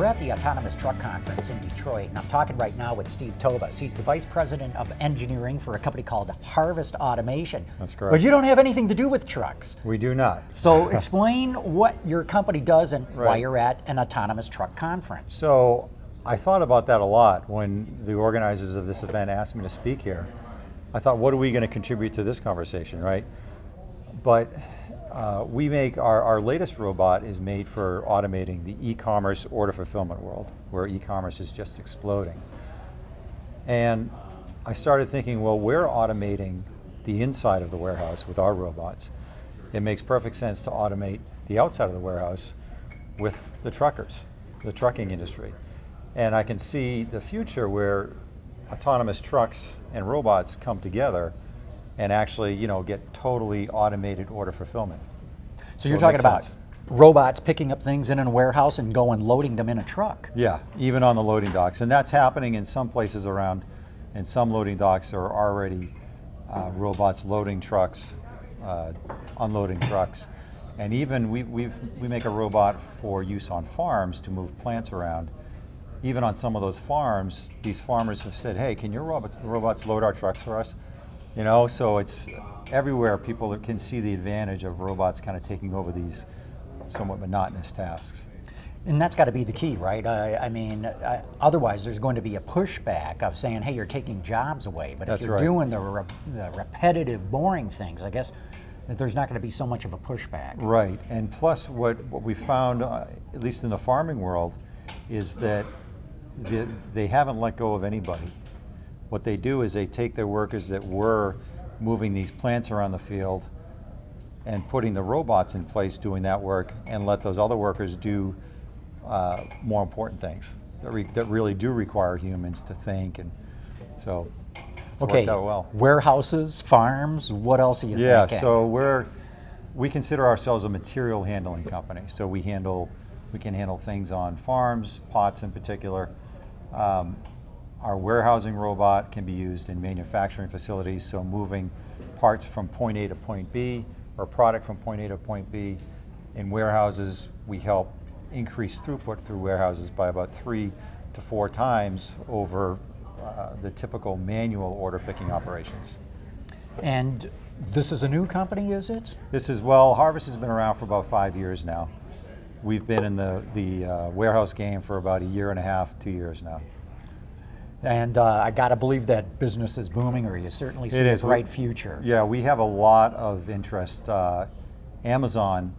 We're at the Autonomous Truck Conference in Detroit, and I'm talking right now with Steve Toebes. He's the Vice President of Engineering for a company called Harvest Automation. That's correct. But you don't have anything to do with trucks. We do not. So explain what your company does and why you're at an Autonomous Truck Conference. So I thought about that a lot when the organizers of this event asked me to speak here. I thought, what are we going to contribute to this conversation, right? But we make, our latest robot is made for automating the e-commerce order fulfillment world, where e-commerce is just exploding. And I started thinking, well, we're automating the inside of the warehouse with our robots. It makes perfect sense to automate the outside of the warehouse with the truckers, the trucking industry. And I can see the future where autonomous trucks and robots come together and actually, you know, get totally automated order fulfillment. So you're talking about robots picking up things in a warehouse and going loading them in a truck. Yeah, even on the loading docks. And that's happening in some places around, and some loading docks are already robots loading trucks, unloading trucks. And even we make a robot for use on farms to move plants around. Even on some of those farms, these farmers have said, hey, can your robots load our trucks for us? You know, so it's everywhere. People can see the advantage of robots kind of taking over these somewhat monotonous tasks. And that's got to be the key, right? I mean, otherwise there's going to be a pushback of saying, hey, you're taking jobs away. But if you're doing the repetitive, boring things, I guess that there's not going to be so much of a pushback. Right. And plus what we found, at least in the farming world, is that they haven't let go of anybody. What they do is they take their workers that were moving these plants around the field and putting the robots in place doing that work, and let those other workers do more important things that, that really do require humans to think. And so it's worked out well. Warehouses, farms, what else are you thinking? Yeah, so we consider ourselves a material handling company. So we can handle things on farms, pots in particular. Our warehousing robot can be used in manufacturing facilities, so moving parts from point A to point B, or product from point A to point B. In warehouses, we help increase throughput through warehouses by about 3 to 4 times over the typical manual order picking operations. And this is a new company, is it? This is, well, Harvest has been around for about 5 years now. We've been in the warehouse game for about 1.5 years, 2 years now. And I got to believe that business is booming, or you certainly see a bright future. Yeah, we have a lot of interest. Amazon,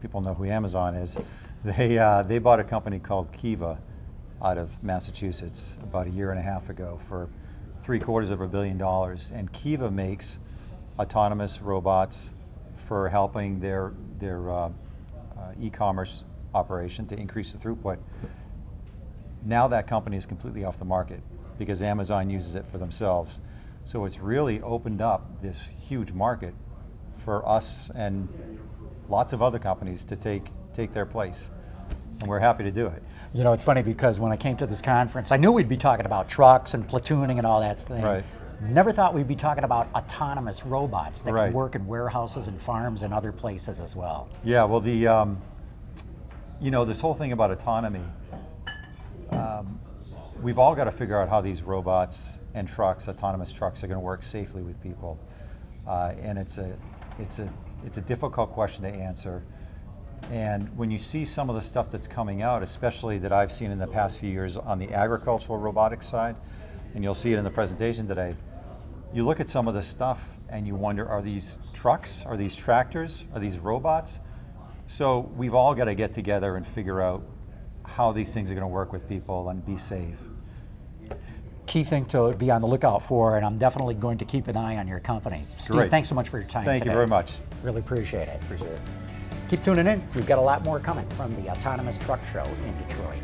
people know who Amazon is. They bought a company called Kiva out of Massachusetts about 1.5 years ago for $750 million. And Kiva makes autonomous robots for helping their e-commerce operation to increase the throughput. Now that company is completely off the market because Amazon uses it for themselves. So it's really opened up this huge market for us and lots of other companies to take their place. And we're happy to do it. You know, it's funny because when I came to this conference, I knew we'd be talking about trucks and platooning and all that thing. Right. Never thought we'd be talking about autonomous robots that can work in warehouses and farms and other places as well. Yeah, well, the, you know, this whole thing about autonomy, we've all got to figure out how these robots and trucks, autonomous trucks, are going to work safely with people. And it's a difficult question to answer. And when you see some of the stuff that's coming out, especially that I've seen in the past few years on the agricultural robotics side, and you'll see it in the presentation today, you look at some of this stuff and you wonder, are these trucks? Are these tractors? Are these robots? So we've all got to get together and figure out how these things are going to work with people and be safe. Key thing to be on the lookout for, and I'm definitely going to keep an eye on your company. Steve, thanks so much for your time today. Thank you very much. Really appreciate it. Appreciate it. Keep tuning in. We've got a lot more coming from the Autonomous Truck Show in Detroit.